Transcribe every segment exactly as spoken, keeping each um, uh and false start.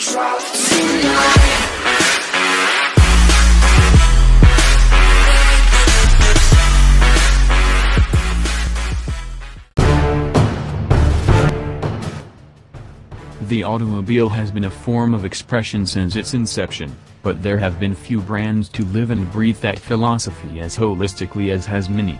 drop tonight. The automobile has been a form of expression since its inception, but there have been few brands to live and breathe that philosophy as holistically as has Mini.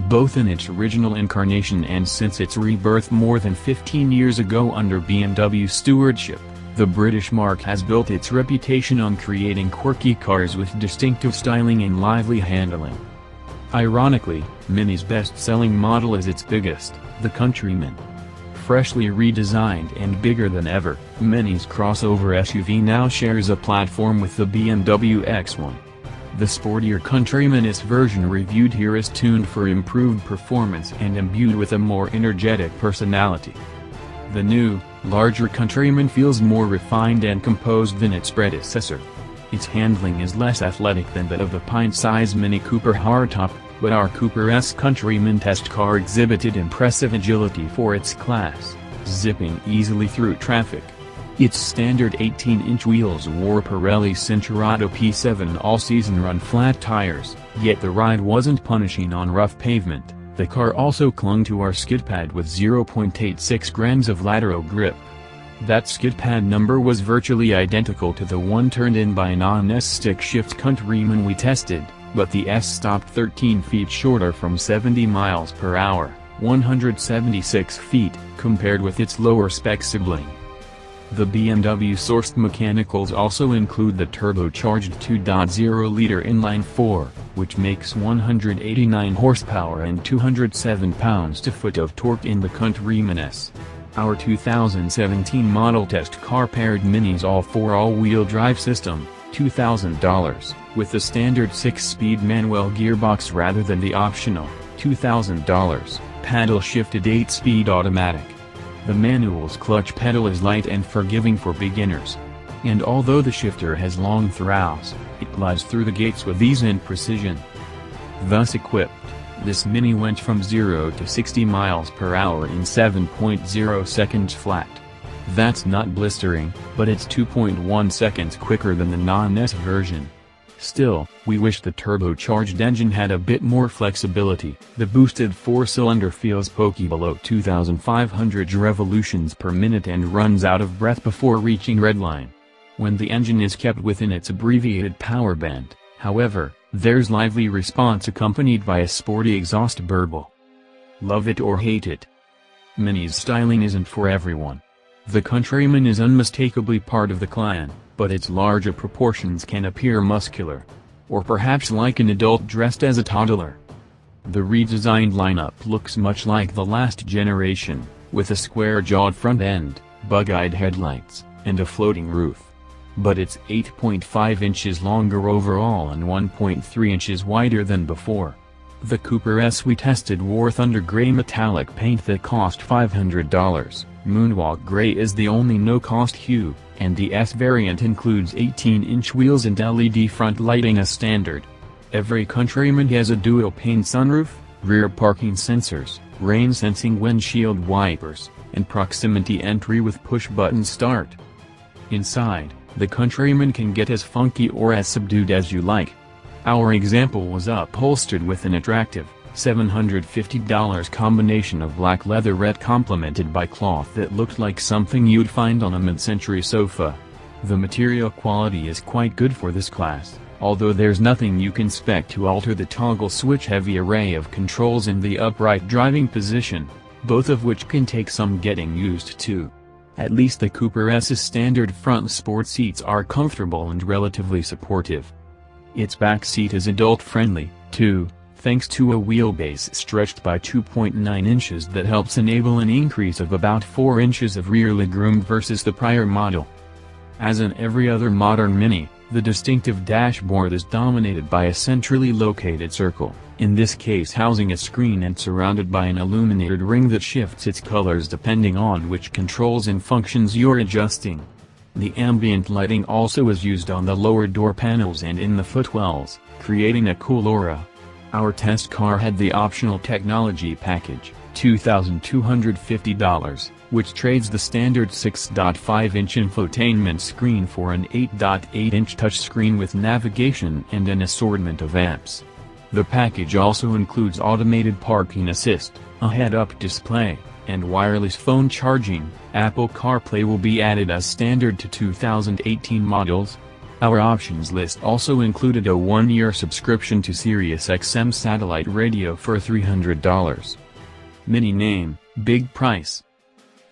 Both in its original incarnation and since its rebirth more than fifteen years ago under B M W stewardship, the British marque has built its reputation on creating quirky cars with distinctive styling and lively handling. Ironically, Mini's best-selling model is its biggest, the Countryman. Freshly redesigned and bigger than ever, Mini's crossover S U V now shares a platform with the B M W X one. The sportier Countryman S version reviewed here is tuned for improved performance and imbued with a more energetic personality. The new, larger Countryman feels more refined and composed than its predecessor. Its handling is less athletic than that of the pint-sized Mini Cooper Hardtop, but our Cooper S Countryman test car exhibited impressive agility for its class, zipping easily through traffic. Its standard eighteen inch wheels wore Pirelli Cinturato P seven all-season run flat tires, yet the ride wasn't punishing on rough pavement. The car also clung to our skid pad with zero point eight six grams of lateral grip. That skid pad number was virtually identical to the one turned in by non-S stick shift Countryman we tested, but the S stopped thirteen feet shorter from seventy miles per hour, one hundred seventy-six feet, compared with its lower spec sibling. The B M W-sourced mechanicals also include the turbocharged two point oh liter inline four, which makes one hundred eighty-nine horsepower and two hundred seven pounds-feet of torque in the Countryman S. Our two thousand seventeen model test car paired Mini's all four all-wheel drive system, two thousand dollars, with the standard six-speed manual gearbox rather than the optional, two thousand dollars, paddle-shifted eight-speed automatic. The manual's clutch pedal is light and forgiving for beginners. And although the shifter has long throws, it glides through the gates with ease and precision. Thus equipped, this Mini went from zero to sixty miles per hour in seven point zero seconds flat. That's not blistering, but it's two point one seconds quicker than the non-S version. Still, we wish the turbocharged engine had a bit more flexibility. The boosted four-cylinder feels pokey below two thousand five hundred revolutions per minute and runs out of breath before reaching redline. When the engine is kept within its abbreviated power band, however, there's lively response accompanied by a sporty exhaust burble. Love it or hate it, Mini's styling isn't for everyone. The Countryman is unmistakably part of the clan, but its larger proportions can appear muscular. Or perhaps like an adult dressed as a toddler. The redesigned lineup looks much like the last generation, with a square-jawed front end, bug-eyed headlights, and a floating roof. But it's eight point five inches longer overall and one point three inches wider than before. The Cooper S we tested wore thunder gray metallic paint that cost five hundred dollars. Moonwalk gray is the only no-cost hue, and the S variant includes eighteen inch wheels and L E D front lighting as standard. Every Countryman has a dual-pane sunroof, rear parking sensors, rain-sensing windshield wipers, and proximity entry with push-button start. Inside, the Countryman can get as funky or as subdued as you like. Our example was upholstered with an attractive, seven hundred fifty dollar combination of black leatherette complemented by cloth that looked like something you'd find on a mid-century sofa. The material quality is quite good for this class, although there's nothing you can spec to alter the toggle switch heavy array of controls in the upright driving position, both of which can take some getting used to. At least the Cooper S's standard front sport seats are comfortable and relatively supportive. Its back seat is adult-friendly, too, thanks to a wheelbase stretched by two point nine inches that helps enable an increase of about four inches of rear legroom versus the prior model. As in every other modern Mini, the distinctive dashboard is dominated by a centrally located circle, in this case housing a screen and surrounded by an illuminated ring that shifts its colors depending on which controls and functions you're adjusting. The ambient lighting also is used on the lower door panels and in the footwells, creating a cool aura. Our test car had the optional technology package, two thousand two hundred fifty dollars, which trades the standard six point five inch infotainment screen for an eight point eight inch touchscreen with navigation and an assortment of apps. The package also includes automated parking assist, a head-up display, and wireless phone charging. Apple CarPlay will be added as standard to two thousand eighteen models. Our options list also included a one-year subscription to Sirius X M satellite radio for three hundred dollars. Mini name, big price.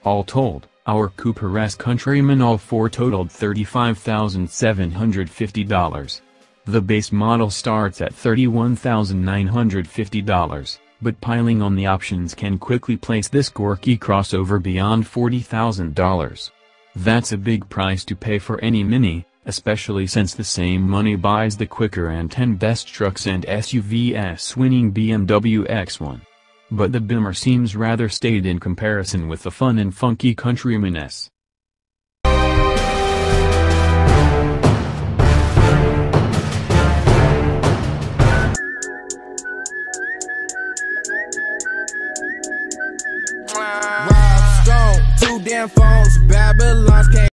All told, our Cooper S Countryman all four totaled thirty-five thousand seven hundred fifty dollars. The base model starts at thirty-one thousand nine hundred fifty dollars, but piling on the options can quickly place this quirky crossover beyond forty thousand dollars. That's a big price to pay for any Mini, especially since the same money buys the quicker and ten best trucks and S U Vs winning B M W X one. But the Bimmer seems rather staid in comparison with the fun and funky Countryman S. Rob Stone, two damn phones, Babylon's came.